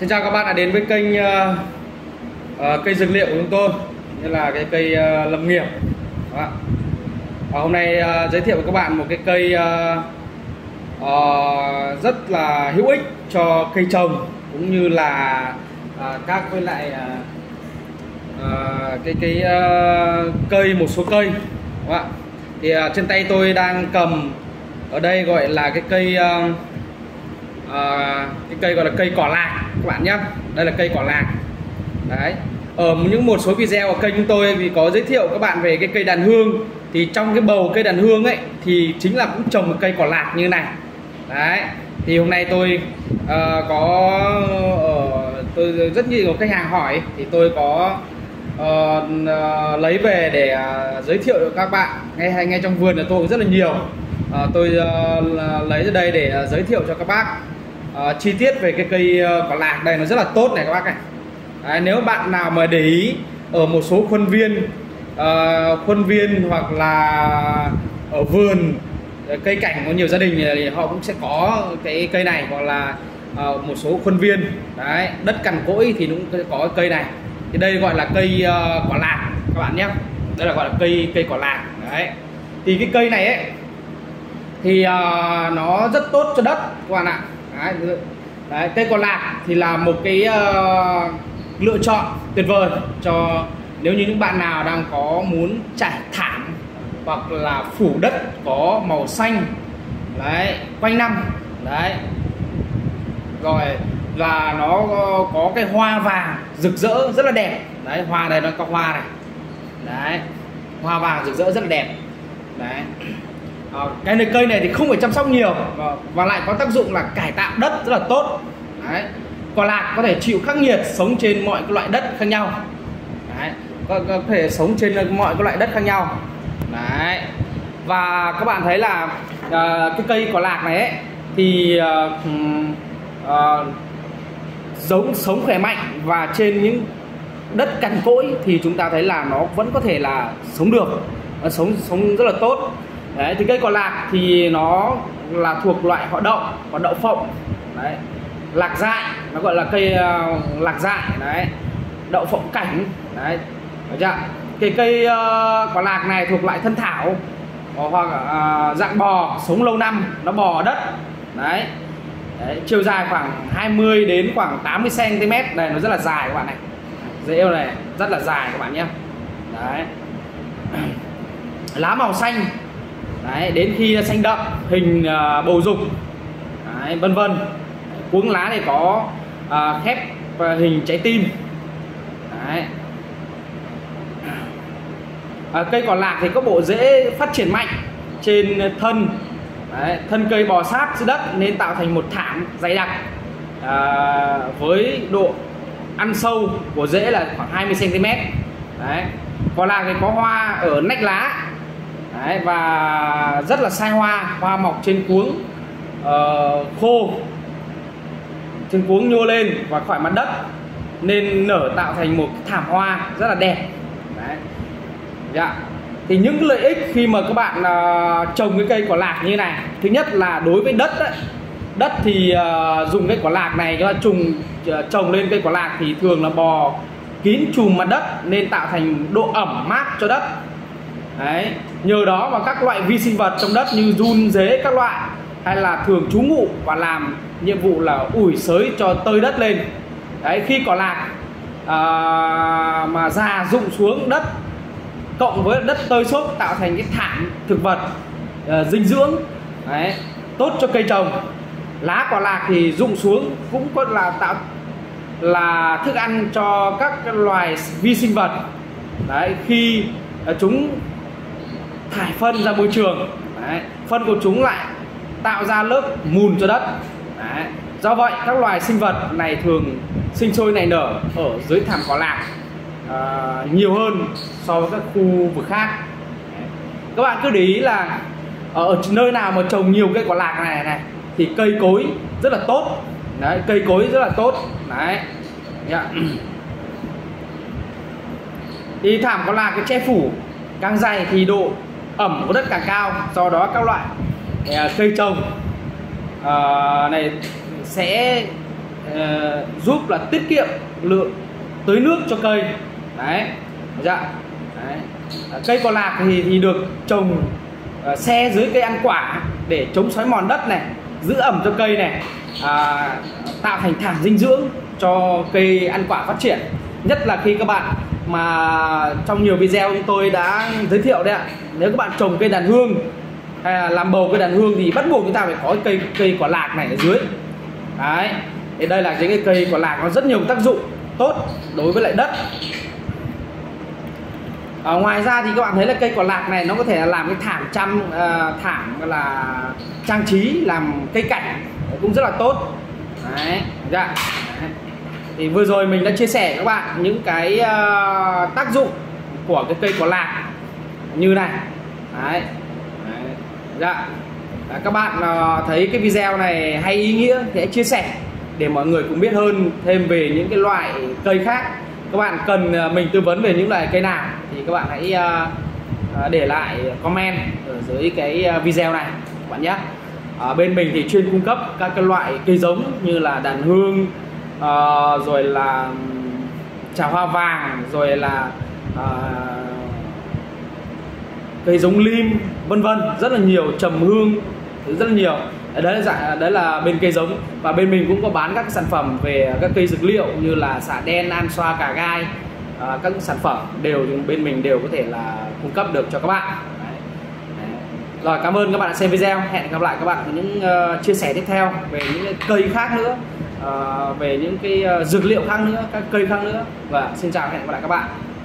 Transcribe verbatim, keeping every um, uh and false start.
Xin chào các bạn đã đến với kênh uh, uh, cây dược liệu của chúng tôi, như là cái cây uh, lâm nghiệp. Đó. Và hôm nay uh, giới thiệu với các bạn một cái cây uh, uh, rất là hữu ích cho cây trồng cũng như là uh, các với lại uh, uh, cái cái uh, cây một số cây. Đó. Thì uh, trên tay tôi đang cầm ở đây gọi là cái cây uh, À, cái cây gọi là cây cỏ lạc các bạn nhé. Đây là cây cỏ lạc. Đấy. Ở những một số video ở kênh chúng tôi thì có giới thiệu các bạn về cái cây đàn hương. Thì trong cái bầu cây đàn hương ấy thì chính là cũng trồng một cây cỏ lạc như này. Đấy. Thì hôm nay tôi uh, có uh, tôi rất nhiều khách hàng hỏi, thì tôi có uh, uh, lấy về để uh, giới thiệu cho các bạn. Ngay hay ngay trong vườn là tôi cũng rất là nhiều. Uh, tôi uh, lấy ra đây để uh, giới thiệu cho các bác. À, chi tiết về cái cây uh, cỏ lạc đây nó rất là tốt này các bác này. Đấy, nếu bạn nào mà để ý ở một số khuôn viên uh, khuôn viên hoặc là ở vườn cây cảnh của nhiều gia đình thì họ cũng sẽ có cái cây này, hoặc là uh, một số khuôn viên đấy, đất cằn cỗi thì cũng có cây này. Thì đây gọi là cây uh, cỏ lạc các bạn nhé. Đây là gọi là cây cây cỏ lạc đấy. Thì cái cây này ấy thì uh, nó rất tốt cho đất các bạn ạ. Đấy, đấy, cây cỏ lạc thì là một cái uh, lựa chọn tuyệt vời cho nếu như những bạn nào đang có muốn trải thảm hoặc là phủ đất có màu xanh đấy, quanh năm đấy, rồi là nó có, có cái hoa vàng rực rỡ rất là đẹp đấy. Hoa này nó có hoa này đấy, hoa vàng rực rỡ rất là đẹp đấy. Cái này cây này thì không phải chăm sóc nhiều và lại có tác dụng là cải tạo đất rất là tốt. Đấy. Cỏ lạc có thể chịu khắc nghiệt, sống trên mọi cái loại đất khác nhau. Đấy. Có, có thể sống trên mọi cái loại đất khác nhau. Đấy. Và các bạn thấy là uh, cái cây cỏ lạc này ấy, thì uh, uh, giống sống khỏe mạnh, và trên những đất cằn cỗi thì chúng ta thấy là nó vẫn có thể là sống được, nó sống sống rất là tốt. Đấy, thì cây cỏ lạc thì nó là thuộc loại họ đậu, họ đậu phộng đấy, lạc dại, nó gọi là cây uh, lạc dại đấy, đậu phộng cảnh đấy, được chưa? Cái cây uh, cỏ lạc này thuộc loại thân thảo hoặc uh, dạng bò, sống lâu năm, nó bò ở đất đấy. Đấy, chiều dài khoảng hai mươi đến khoảng tám mươi xăng ti mét, này nó rất là dài các bạn này, dễ yêu này, rất là dài các bạn nhé. Đấy, lá màu xanh. Đấy, đến khi xanh đậm, hình uh, bầu dục, đấy, vân vân. Cuống lá này có uh, khép và hình trái tim. Đấy. À, cây cỏ lạc thì có bộ rễ phát triển mạnh trên thân. Đấy, thân cây bò sát dưới đất nên tạo thành một thảm dày đặc, à, với độ ăn sâu của rễ là khoảng hai mươi xăng ti mét. Đấy. Cỏ lạc thì có hoa ở nách lá. Đấy, và rất là sai hoa, hoa mọc trên cuống uh, khô, trên cuống nhô lên và khỏi mặt đất nên nở tạo thành một thảm hoa rất là đẹp. Đấy. Dạ. Thì những lợi ích khi mà các bạn uh, trồng cái cây cỏ lạc như này, thứ nhất là đối với đất ấy, đất thì uh, dùng cái cỏ lạc này cho trùng uh, trồng lên cây cỏ lạc thì thường là bò kín trùm mặt đất nên tạo thành độ ẩm mát cho đất. Đấy, nhờ đó mà các loại vi sinh vật trong đất như giun, dế các loại hay là thường trú ngụ và làm nhiệm vụ là ủi xới cho tơi đất lên. Đấy, khi cỏ lạc à, mà già rụng xuống đất cộng với đất tơi xốp tạo thành cái thảm thực vật à, dinh dưỡng. Đấy, tốt cho cây trồng. Lá cỏ lạc thì rụng xuống cũng có là tạo là thức ăn cho các loài vi sinh vật. Đấy, khi à, chúng thải phân ra môi trường. Đấy. Phân của chúng lại tạo ra lớp mùn cho đất. Đấy. Do vậy các loài sinh vật này thường sinh sôi nảy nở ở dưới thảm cỏ lạc à, nhiều hơn so với các khu vực khác. Đấy. Các bạn cứ để ý là ở nơi nào mà trồng nhiều cây cỏ lạc này này thì cây cối rất là tốt. Đấy, cây cối rất là tốt. Đấy. Yeah. Thì thảm cỏ lạc cái che phủ càng dày thì độ ẩm của đất càng cao, do đó các loại cây trồng uh, này sẽ uh, giúp là tiết kiệm lượng tưới nước cho cây. Đấy, dạ. Đấy. Cây có lạc thì, thì được trồng uh, xe dưới cây ăn quả để chống xói mòn đất này, giữ ẩm cho cây này, à, tạo thành thảm dinh dưỡng cho cây ăn quả phát triển. Nhất là khi các bạn mà trong nhiều video chúng tôi đã giới thiệu đấy ạ, nếu các bạn trồng cây đàn hương hay là làm bầu cây đàn hương thì bắt buộc chúng ta phải có cây cây quả lạc này ở dưới. Đấy, thì đây là những cái cây quả lạc nó rất nhiều tác dụng tốt đối với lại đất. À, ngoài ra thì các bạn thấy là cây quả lạc này nó có thể làm cái thảm trăm uh, thảm là trang trí, làm cây cảnh cũng rất là tốt. Đấy, dạ. Đấy. Thì vừa rồi mình đã chia sẻ các bạn những cái uh, tác dụng của cái cây quả lạc như này. Đấy. Đấy. Dạ. Đấy, các bạn uh, thấy cái video này hay, ý nghĩa thì hãy chia sẻ để mọi người cũng biết hơn thêm về những cái loại cây khác. Các bạn cần mình tư vấn về những loại cây nào thì các bạn hãy để lại comment ở dưới cái video này các bạn nhé. Ở bên mình thì chuyên cung cấp các cái loại cây giống như là đàn hương, rồi là trà hoa vàng, rồi là cây giống lim, vân vân, rất là nhiều, trầm hương, rất là nhiều. Đấy là, đấy là bên cây giống. Và bên mình cũng có bán các sản phẩm về các cây dược liệu như là xả đen, an xoa, cà gai, à, các sản phẩm đều bên mình đều có thể là cung cấp được cho các bạn. Đấy. Đấy. Rồi, cảm ơn các bạn đã xem video. Hẹn gặp lại các bạn ở những uh, chia sẻ tiếp theo về những cây khác nữa, uh, về những cái uh, dược liệu khác nữa, các cây khác nữa. Và xin chào, hẹn gặp lại các bạn.